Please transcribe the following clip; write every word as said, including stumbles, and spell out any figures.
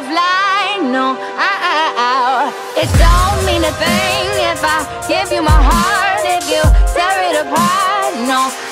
wanna fly, no, ow, ow, ow. It don't mean a thing if I give you my heart, if you tear it apart, no.